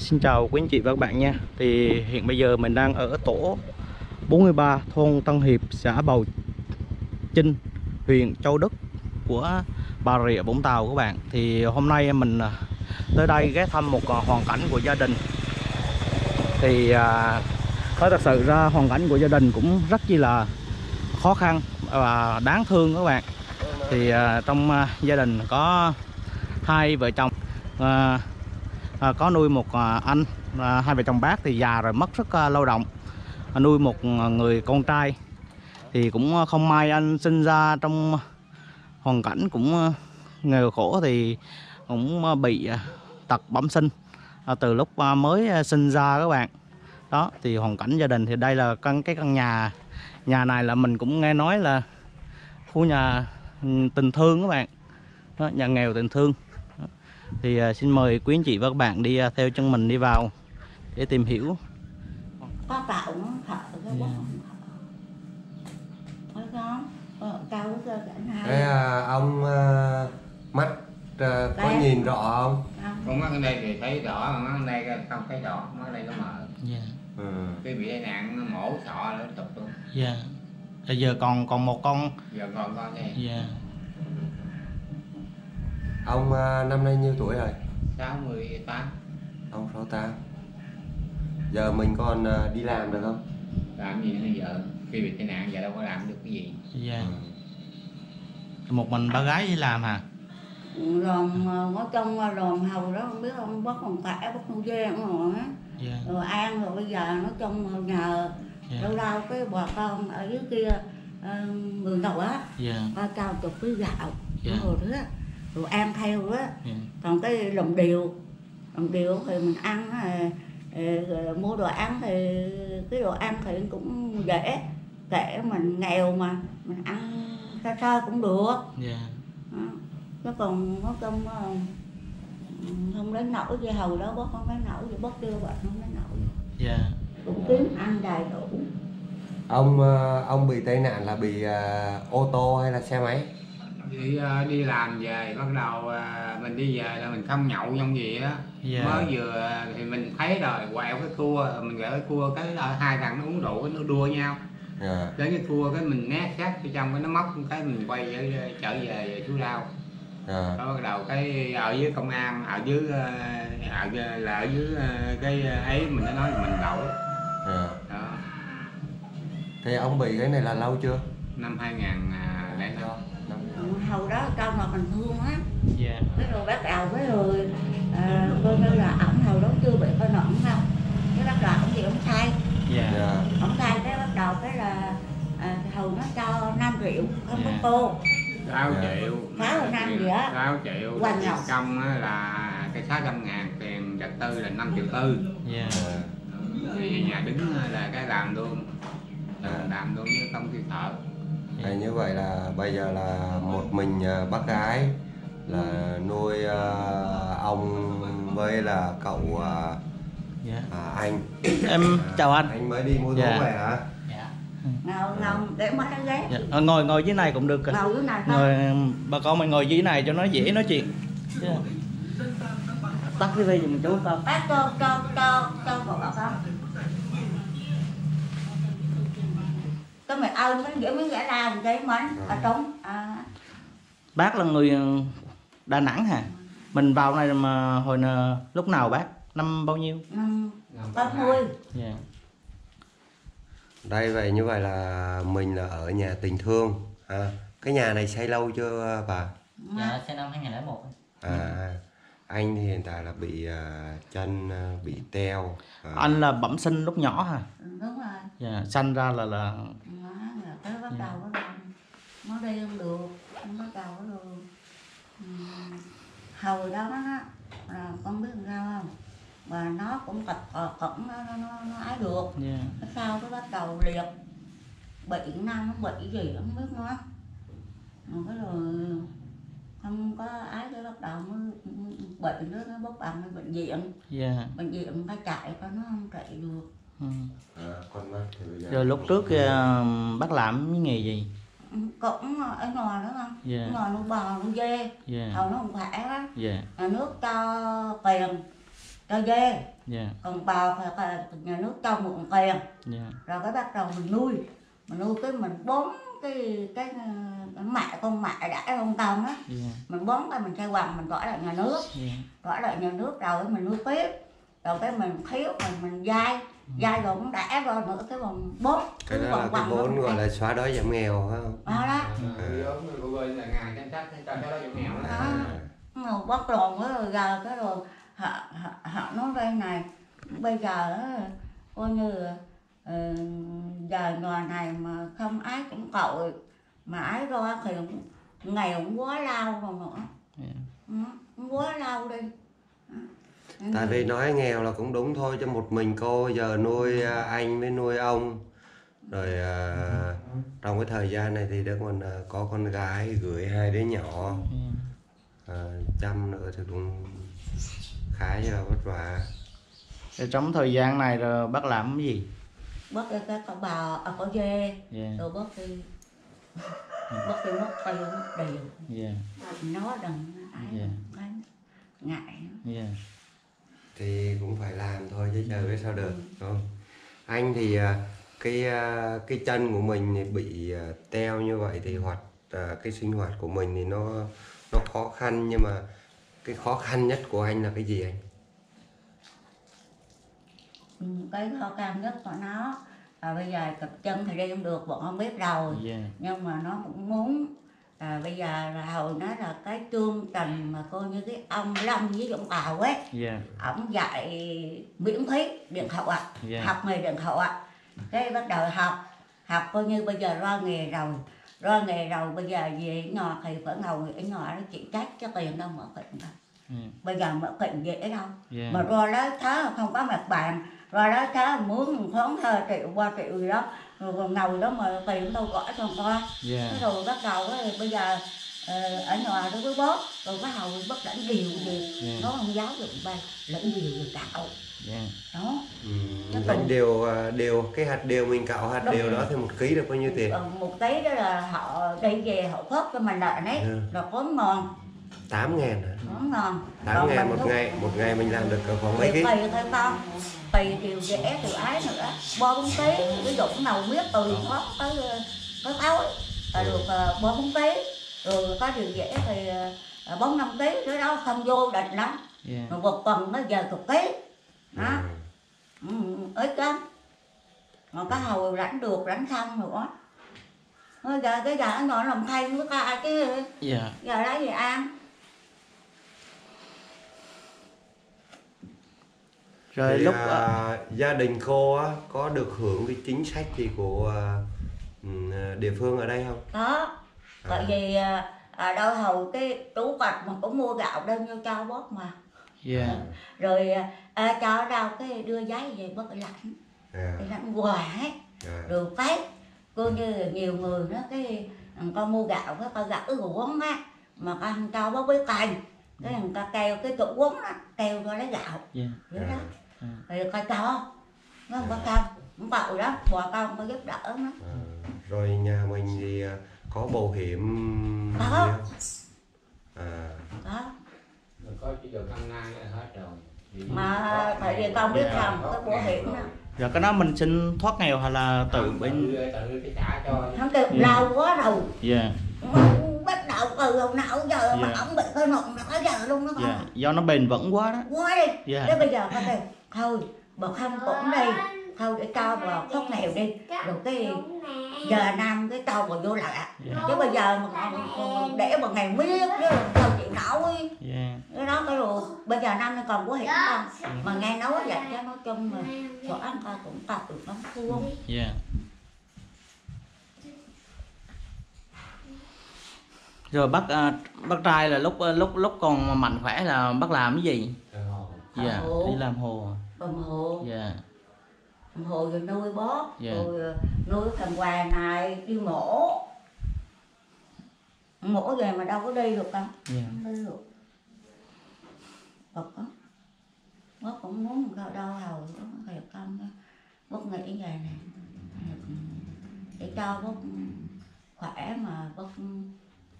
Xin chào quý anh chị và các bạn nha. Thì hiện bây giờ mình đang ở tổ 43 thôn Tân Hiệp, xã Bầu Chinh, huyện Châu Đức của Bà Rịa Vũng Tàu các bạn. Thì hôm nay mình tới đây ghé thăm một hoàn cảnh của gia đình. Thì nói thật sự ra hoàn cảnh của gia đình cũng rất chi là khó khăn và đáng thương các bạn. Thì trong gia đình có hai vợ chồng, có nuôi một anh, hai vợ chồng bác thì già rồi, mất rất lao động, nuôi một người con trai. Thì cũng không may anh sinh ra trong hoàn cảnh cũng nghèo khổ, thì cũng bị tật bẩm sinh từ lúc mới sinh ra các bạn. Đó, thì hoàn cảnh gia đình thì đây là cái căn nhà này là mình cũng nghe nói là khu nhà tình thương các bạn. Đó, nhà nghèo tình thương. Đó, thì xin mời quý anh chị và các bạn đi theo chân mình đi vào để tìm hiểu. Có tạo thợ cái đó. Cái ông mắt có nhìn rõ không? Con mắt ở đây thì thấy rõ, mắt ở đây không thấy rõ, mắt ở đây có mờ. Dạ. Cái bị tai nạn nó mổ sọ nữa tục luôn. Dạ. Bây giờ còn một con. Giờ còn con này. Dạ. Ông năm nay nhiêu tuổi rồi? 68. Ông 68. Giờ mình còn đi làm được không? Làm gì nữa giờ? Khi bị tai nạn giờ đâu có làm được cái gì. Dạ. Một mình bà gái đi làm hả? Ròn ở trong ròn hầu đó không biết ông bắt còn tẻ bắt con dê không rồi á. Yeah. Rồi ăn rồi bây giờ nó trong nhờ đâu đâu cái bà con ở dưới kia người đầu á, ba cao chục cái gạo rồi đó, rồi ăn theo đó. Yeah. Còn cái đồng điều thì mình ăn mua đồ ăn thì cái đồ ăn thì cũng dễ, kể mình nghèo mà mình ăn sao sao cũng được. Yeah. Nó còn nó không đến nổi dây hầu đó, bớt không đến nổi thì bớt tiêu bệnh không đến nổi. Dạ. Cũng kiếm ăn đầy đủ. Ông bị tai nạn là bị ô tô hay là xe máy? Đi làm về bắt đầu mình đi về là mình không nhậu trong gì á. Yeah. Mới vừa thì mình thấy rồi quẹo cái cua, mình gỡ cái cua cái hai thằng nó uống rượu nó đua nhau. Yeah. Đến cái cua cái mình né sát vô trong cái nó móc cái mình quay về, trở về chú lao. À. Bắt đầu cái ở dưới công an ở dưới cái ấy mình đã nói là mình đậu. À. Đó. Thì ông bị cái này là lâu chưa? Năm 2005. Hầu đó cao ngọt mình thương á. Yeah. Cái rồi bắt đầu cái rồi coi như là ổng hầu đó chưa bị coi nọn không? Cái bắt đầu ổng gì ổng sai. Dạ. Yeah. Ổng sai cái bắt đầu cái là hầu nó cho 5 triệu không có cô. 6 triệu, 6 triệu, công là cái 600.000, tiền trật tư là 5 triệu 4. Yeah. Thì nhà đứng là cái làm luôn, làm luôn như không kêu thợ. Thì như vậy là bây giờ là một mình bác gái là nuôi ông với là cậu anh. Em chào anh. Anh mới đi mua thuốc về hả? Ngồi để mất cái ghế. Dạ. Ngồi dưới này cũng được. Ngồi dưới này thôi. Bà con mình ngồi dưới này cho nó dễ nói chuyện. Yeah. Tắt cái vi dùm chú tao. Bác cho một bà con. Cái mày ơi mới gã la một cái mến ở trống. Bác là người Đà Nẵng hả? Mình vào này mà hồi lúc nào bác? Năm bao nhiêu? Năm 30. Dạ. Đây vậy như vậy là mình là ở nhà tình thương. À, cái nhà này xây lâu chưa bà? Dạ, xây năm 2001. À, anh thì hiện tại là bị chân bị teo. Anh là bẩm sinh lúc nhỏ hả? Đúng rồi. Dạ, sanh ra là cái bắt đầu nó đi không được, nó bắt đầu nó được. Hầu đó là con biết sao không? Và nó cũng cẩn nó ái được. Yeah. Nó sao nó bắt đầu liệt bị năng, nó bị gì không biết nữa, cái rồi không có ái cái bắt đầu nó bệnh nữa, nó bắt đầu nó bệnh viện. Yeah. Bệnh viện phải chạy coi nó không chạy được. Rồi lúc trước bác làm cái nghề gì? Cũng ở ngoài đó không? Yeah. Ngoài nuôi bò nuôi dê. Yeah. Hầu nó không khỏe á. Yeah. Nước cho tiền cây ghê. Yeah. Còn bào phải nhà nước cho mượn tiền. Yeah. Rồi cái bắt đầu mình nuôi cái mình bón cái mẹ con mẹ đã con tông á. Yeah. Mình bón cái mình xây hoằng mình gọi lại nhà nước. Yeah. Gọi lại nhà nước rồi mình nuôi tiếp, rồi cái mình thiếu rồi mình dai. Dai rồi cũng đã rồi nữa cái vòng bón. Cái đó là cái vốn gọi là xóa đói giảm nghèo phải không? Đó đó. Ngồi bóc lồn rồi gà cái rồi họ nói đây này bây giờ coi như giờ ngoài này mà không ái cũng cậu mà ái ra thì ngày cũng quá lao rồi nữa. Yeah. Quá lao đi. Tại vì nói nghèo là cũng đúng thôi, cho một mình cô giờ nuôi anh với nuôi ông. Rồi trong cái thời gian này thì đã còn có con gái gửi hai đứa nhỏ. Chăm nữa thì cũng khá là vất vả. Trong thời gian này rồi bác làm cái gì? Bác cái con bò, con dê. Yeah. Rồi bác đi bác đi mất tay mất đều. Yeah. Nó đừng ái. Yeah. Ngại. Yeah. Thì cũng phải làm thôi chứ chờ biết sao được, đúng không? Anh thì cái chân của mình bị teo như vậy thì cái sinh hoạt của mình thì nó khó khăn, nhưng mà cái khó khăn nhất của anh là cái gì anh? Cái khó khăn nhất của nó là bây giờ cặp chân thì đi không được, bọn không biết rồi. Yeah. Nhưng mà nó cũng muốn bây giờ là hồi nó là cái chương trình mà coi như cái ông Lâm với Dũng Tàu ấy. Yeah. Ông dạy miễn phí điện thoại ạ. Yeah. Học nghề điện thoại ạ. Cái bắt đầu học coi như bây giờ ra nghề rồi bây giờ về ngò thì phải ngồi ở ngò nó chỉ trách cho tiền đâu mở kịnh đâu. Yeah. Bây giờ mở kịnh dễ đâu. Yeah. Mà rồi đó tháo không có mặt bàn, rồi đó tháo muốn phóng thơ triệu qua triệu gì đó, rồi còn ngồi đó mà tiền đâu gọi cho con. Yeah. Rồi bắt đầu ấy, bây giờ ở nhà đối với bố rồi bắt đầu bất đảnh điều gì. Yeah. Nó không giáo dục bài lẫn điều được cạo. Yeah. Đó. Điều cái hạt điều mình cạo hạt. Đúng. Điều đó thì 1 kg được bao nhiêu tiền? 1 kg đó là họ đi về họ khớp cho mình lợn ấy. Yeah. Là có ngon 8.000 hả? 8.000 một ngày mình làm được khoảng mấy ký? Tùy thôi con, tùy điều dễ từ ái nữa. 4 kg cái dụng nào biết từ khớp tới áo ấy là được 4 kg. Rồi có điều dễ thì 4-5 kg nữa đó, không vô định lắm. Yeah. Rồi 1 tuần nó giờ 10 kg. Đó. Ít lắm. Mà có hầu rảnh được, rảnh xong nữa. Rồi giờ cái giờ nó làm thay với ta chứ. Dạ. Yeah. Giờ lấy gì ăn. Rồi thì lúc gia đình cô á có được hưởng cái chính sách gì của địa phương ở đây không? Có. Tại vì đâu hầu cái tú bạch mà cũng mua gạo đem vô cho bóp mà. Yeah. Rồi cho đâu cái đưa giấy về bớt lạnh. Yeah. Để lạnh quà hết. Yeah. Rồi phát cô như nhiều người đó cái con mua gạo cái con gạo uống á mà con cho bóp với cành cái thằng ta kêu cái chỗ uống á kêu cho lấy gạo. Yeah. Đó. Yeah. Rồi coi cho nó không có con cũng bậu đó bò con có giúp đỡ nó. Rồi nhà mình thì có bảo hiểm có. Có chỉ được ăn năn là hết rồi. Thì mà tại vì con biết làm cái bảo hiểm đó. Giờ cái đó mình xin thoát nghèo hay là tự bên tự cái trả cho. Không kêu lâu quá rồi. Dạ. Bắt đầu từ hồi nào giờ. Yeah. Mà ổng bị cái nộn nó giờ luôn đó con. Yeah. Do nó bền vững quá đó. Quá đi. Yeah. Thế bây giờ con kêu thôi bà không cũng đi. Thôi để cho vào thoát nghèo đi. Rồi cái giờ nam cái tao còn vô lại. Yeah. Chứ bây giờ mà còn để một ngày miết chứ tao chịu nổi. Yeah. Cái đó cái rồi bây giờ nam còn có hiểm không mà nghe nói vậy cho nó chung mà chỗ ăn ta cũng tập được lắm luôn. Yeah. Rồi bác trai là lúc còn mạnh khỏe là bác làm cái gì? Dạ. Đi làm hồ. Làm hồ. Dạ. Hồi rồi nuôi bóp. Yeah. Rồi nuôi thằng Hòa này đi mổ về mà đâu có đi được đâu. Yeah. Không đi được bực lắm, bóp cũng muốn đau hầu thiệt không bóp nghĩ về này để cho bóp khỏe mà bóp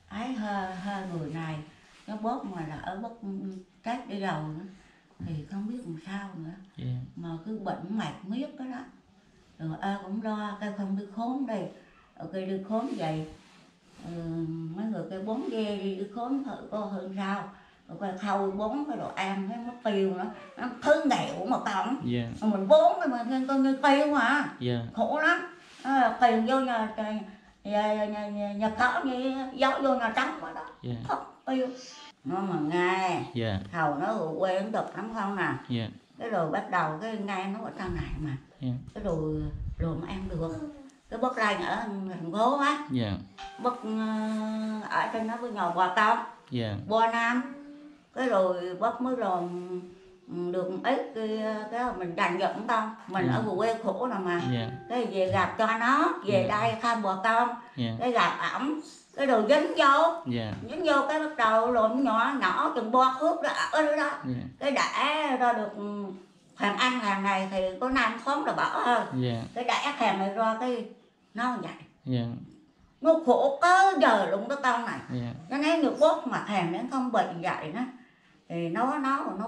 ái hơi người này nó bóp mà lỡ bóp chết đi đầu thì không biết làm sao nữa. Yeah. Mà cứ bệnh mạch miết cái đó, rồi ai cũng lo, cái không đi khốn đây, ở cây đi khốn vậy, mấy người cây bón ghe đi khốn thử coi hơn sao, rồi coi thâu bón cái đồ ăn cái mất tiêu nữa, nó thứ nghèo mà tổng, yeah. Mình bón thì mình coi như tiêu mà, yeah. Khổ lắm, à, tiền vô nhà cỏ như gió vô nhà trắng quá đó, yeah. Không tiêu. Nó mà nghe, yeah. Thầu nó ở quê cũng được lắm không nè, yeah. Cái đồ bắt đầu cái nghe nó ở trong này mà, yeah. Cái đồ mà ăn được, cái bớt ra ở thành phố á, yeah. Bớt ở trên nó với nhỏ Hòa Tông, yeah. Bò Nam, cái rồi bớt mới rồi được ít cái mình đành giận tao, mình yeah. Ở vùng quê khổ nào mà, yeah. Cái về gặp cho nó, về yeah. Đây thăm Hòa Tông, yeah. Cái gặp ẩm. Cái đồ dính vô, yeah. Dính vô cái bắt đầu lộn nhỏ, nhỏ chừng bo khớp đó, ở đó, yeah. Cái đã ra được hàng ăn hàng này thì có nam khóm là bỏ hơn, yeah. Cái đã hàng này ra cái nó vậy, yeah. Nó khổ cỡ giờ luôn cái con này, yeah. Nó nói được bốt mà hàng nó không bệnh vậy đó, thì nó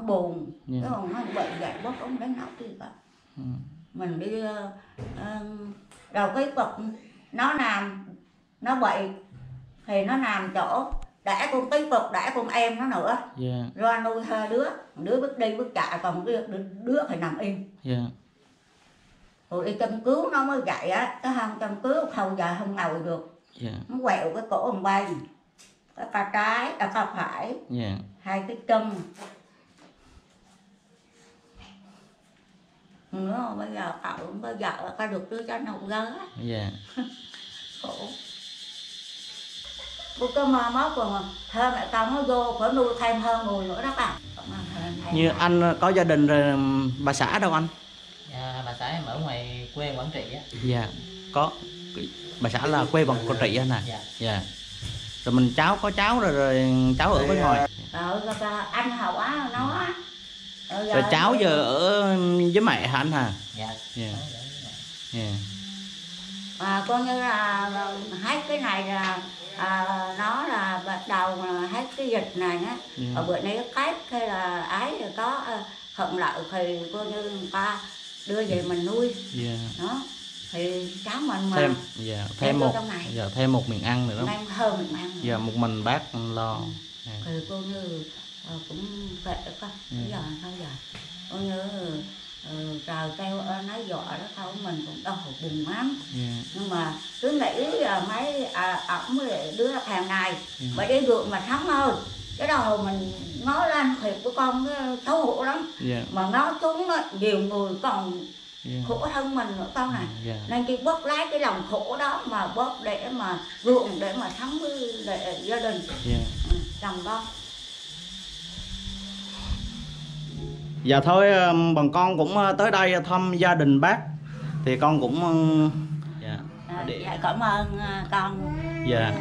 buồn, yeah. Cái còn nó bệnh vậy bốt ông đến nóc đi cả, yeah. Mình đi đầu cái vật nó làm, nó bệnh thì nó nằm chỗ đã con tí phục đã con em nó nữa, yeah. Rồi nuôi hai đứa bước đi bước chạy, còn đứa phải nằm im, yeah. Rồi đi chăm cứu nó mới dậy á, cái không chăm cứu hầu giờ không ngồi được, yeah. Nó quẹo cái cổ ông bay cái tay trái à tay phải, yeah. Hai cái chân nữa, bây giờ cậu bây giờ có được đứa cháu nấu gớ, yeah. Khổ. Bố cơm móc còn thơm lại con nó vô phải nuôi thêm hơn người nữa đó bà. Như anh có gia đình rồi, bà xã đâu anh? Dạ, bà xã em ở ngoài quê Quảng Trị á. Dạ, có. Bà xã là quê Quảng Trị anh nè. Dạ. Dạ. Rồi mình cháu có cháu rồi cháu ở bên ngoài. Anh hậu á nó á. Rồi cháu giờ ở với mẹ hả anh hả? Dạ. Dạ. Dạ. À, coi như là hết cái này là nó là bắt đầu hết cái dịch này á, yeah. Ở bữa nay cái hay là ái rồi có thuận lợi thì coi như người ta đưa về mình nuôi, yeah. Đó thì cháu mình thêm, yeah. Thêm một giờ, yeah. Thêm một miệng ăn nữa đó, hơn mình ăn giờ, yeah. Một mình bác lo, yeah. Thì coi như cũng vậy đó, yeah. Giờ sao giờ coi như trời kêu nói dọa đó thôi mình cũng đau buồn lắm, yeah. Nhưng mà cứ nghĩ mấy ổng đứa hàng ngày, yeah. Mà đi được mà thắng thôi, cái đầu mình nói lên thiệt của con xấu hổ lắm, yeah. Mà nói chúng nhiều người còn, yeah. Khổ thân mình nữa con này, yeah. Nên cái bớt lái cái lòng khổ đó mà bớt để mà ruộng để mà thắng để gia đình, yeah. Ừ, chồng con. Dạ thôi bọn con cũng tới đây thăm gia đình bác thì con cũng dạ, để... dạ cảm ơn con, dạ.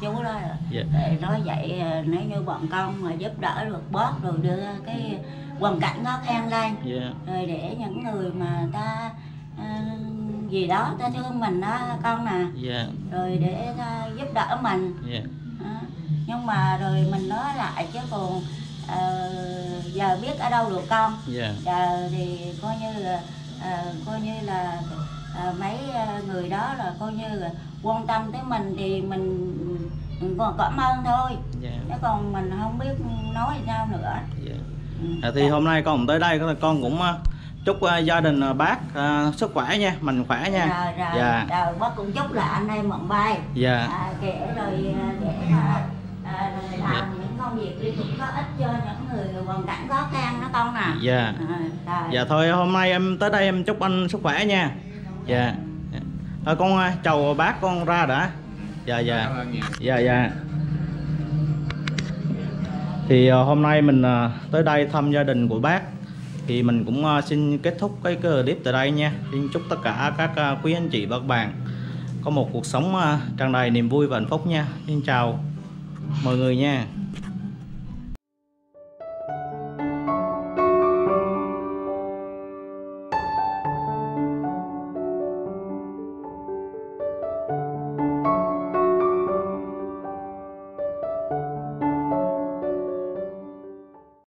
Chú đó là, dạ. Nói vậy nếu như bọn con mà giúp đỡ được bớt rồi đưa cái hoàn cảnh khó khăn lên, dạ. Rồi để những người mà ta gì đó ta thương mình đó con nè, dạ. Rồi để giúp đỡ mình, dạ. Nhưng mà rồi mình nói lại chứ còn giờ biết ở đâu được con, yeah. Giờ thì coi như là mấy người đó là coi như là quan tâm tới mình thì mình còn cảm ơn thôi, yeah. Chứ còn mình không biết nói sao nữa, yeah. Ừ. Thì hôm nay con tới đây con cũng chúc gia đình bác sức khỏe nha, mình khỏe nha, rồi, yeah. Rồi bác cũng chúc là anh em mộng bay, yeah. Kể rồi để làm, yeah. Những công việc đi cũng có ích cho những người hoàn cảnh khó khăn đó con nè, dạ, dạ thôi hôm nay em tới đây em chúc anh sức khỏe nha, dạ, yeah. Yeah. Thôi con chào bác con ra đã, dạ dạ dạ dạ. Thì hôm nay mình tới đây thăm gia đình của bác thì mình cũng xin kết thúc cái clip tại đây nha. Xin chúc tất cả các quý anh chị và các bạn có một cuộc sống tràn đầy niềm vui và hạnh phúc nha. Xin chào mọi người nha.